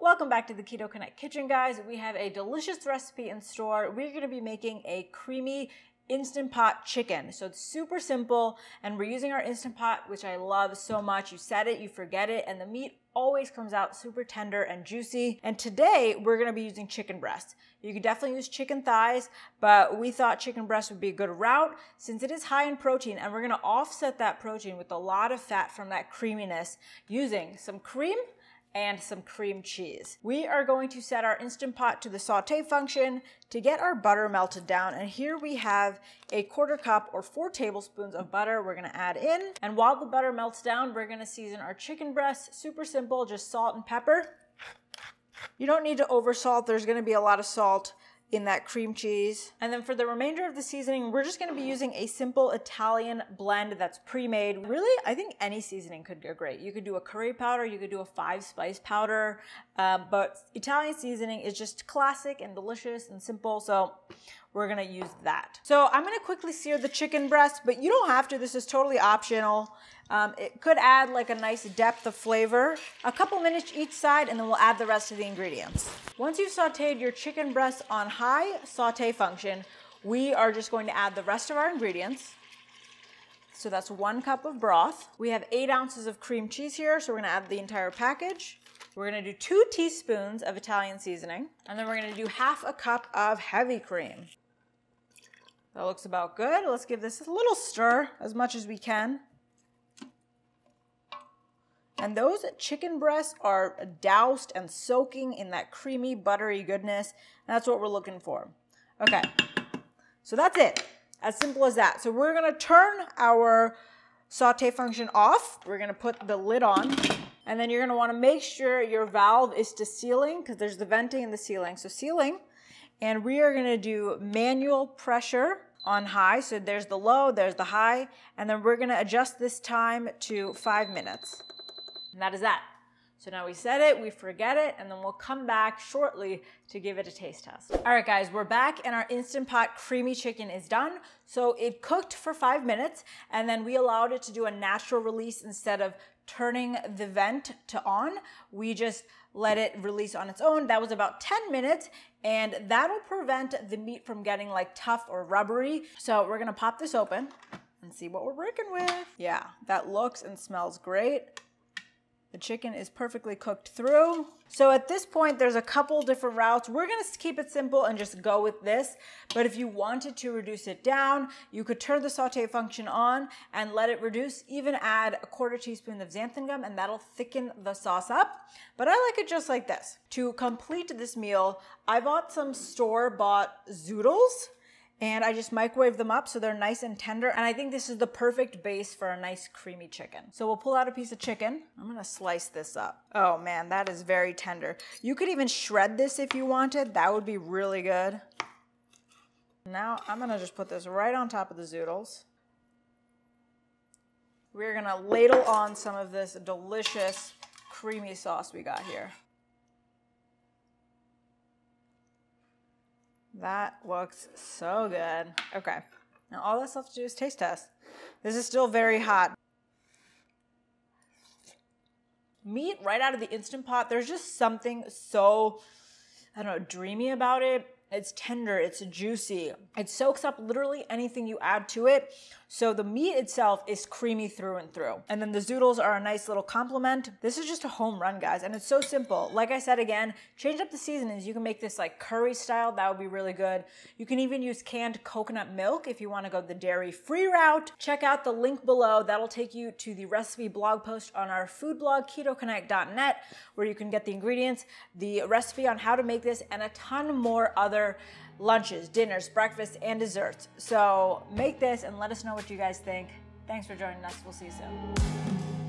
Welcome back to the Keto Connect Kitchen, guys. We have a delicious recipe in store. We're going to be making a creamy Instant Pot chicken. So it's super simple, and we're using our Instant Pot, which I love so much. You set it, you forget it, and the meat always comes out super tender and juicy. And today, we're going to be using chicken breast. You could definitely use chicken thighs, but we thought chicken breast would be a good route since it is high in protein, and we're going to offset that protein with a lot of fat from that creaminess using some cream and some cream cheese. We are going to set our Instant Pot to the saute function to get our butter melted down. And here we have a 1/4 cup or 4 tablespoons of butter we're gonna add in. And while the butter melts down, we're gonna season our chicken breast. Super simple, just salt and pepper. You don't need to oversalt. There's gonna be a lot of salt in that cream cheese. And then for the remainder of the seasoning, we're just gonna be using a simple Italian blend that's pre-made. Really, I think any seasoning could go great. You could do a curry powder, you could do a 5-spice powder, but Italian seasoning is just classic and delicious and simple, so we're gonna use that. So I'm gonna quickly sear the chicken breast, but you don't have to, this is totally optional. It could add like a nice depth of flavor. A couple minutes each side, and then we'll add the rest of the ingredients. Once you've sauteed your chicken breast on high saute function, we are just going to add the rest of our ingredients. So that's 1 cup of broth. We have 8 ounces of cream cheese here, so we're gonna add the entire package. We're gonna do 2 teaspoons of Italian seasoning, and then we're gonna do 1/2 cup of heavy cream. That looks about good. Let's give this a little stir, as much as we can. And those chicken breasts are doused and soaking in that creamy, buttery goodness. And that's what we're looking for. Okay, so that's it. As simple as that. So we're gonna turn our saute function off. We're gonna put the lid on. And then you're gonna wanna make sure your valve is to sealing, because there's the venting and the sealing. So sealing, and we are gonna do manual pressure on high. So there's the low, there's the high. And then we're gonna adjust this time to 5 minutes. And that is that. So now we set it, we forget it, and then we'll come back shortly to give it a taste test. All right, guys, we're back, and our Instant Pot creamy chicken is done. So it cooked for 5 minutes, and then we allowed it to do a natural release instead of turning the vent to on. We just let it release on its own. That was about 10 minutes, and that'll prevent the meat from getting like tough or rubbery. So we're gonna pop this open and see what we're working with. Yeah, that looks and smells great. The chicken is perfectly cooked through. So at this point, there's a couple different routes. We're gonna keep it simple and just go with this. But if you wanted to reduce it down, you could turn the saute function on and let it reduce, even add 1/4 teaspoon of xanthan gum, and that'll thicken the sauce up. But I like it just like this. To complete this meal, I bought some store-bought zoodles, and I just microwave them up so they're nice and tender. And I think this is the perfect base for a nice creamy chicken. So we'll pull out a piece of chicken. I'm gonna slice this up. Oh man, that is very tender. You could even shred this if you wanted. That would be really good. Now I'm gonna just put this right on top of the zoodles. We're gonna ladle on some of this delicious creamy sauce we got here. That looks so good. Okay, now all that's left to do is taste test. This is still very hot. Meat right out of the Instant Pot, there's just something so, I don't know, dreamy about it. It's tender, it's juicy. It soaks up literally anything you add to it. So the meat itself is creamy through and through. And then the zoodles are a nice little complement. This is just a home run, guys, and it's so simple. Like I said again, change up the seasonings. You can make this like curry style, that would be really good. You can even use canned coconut milk if you wanna go the dairy-free route. Check out the link below, that'll take you to the recipe blog post on our food blog, ketoconnect.net, where you can get the ingredients, the recipe on how to make this, and a ton more other lunches, dinners, breakfasts, and desserts. So make this and let us know what you guys think. Thanks for joining us. We'll see you soon.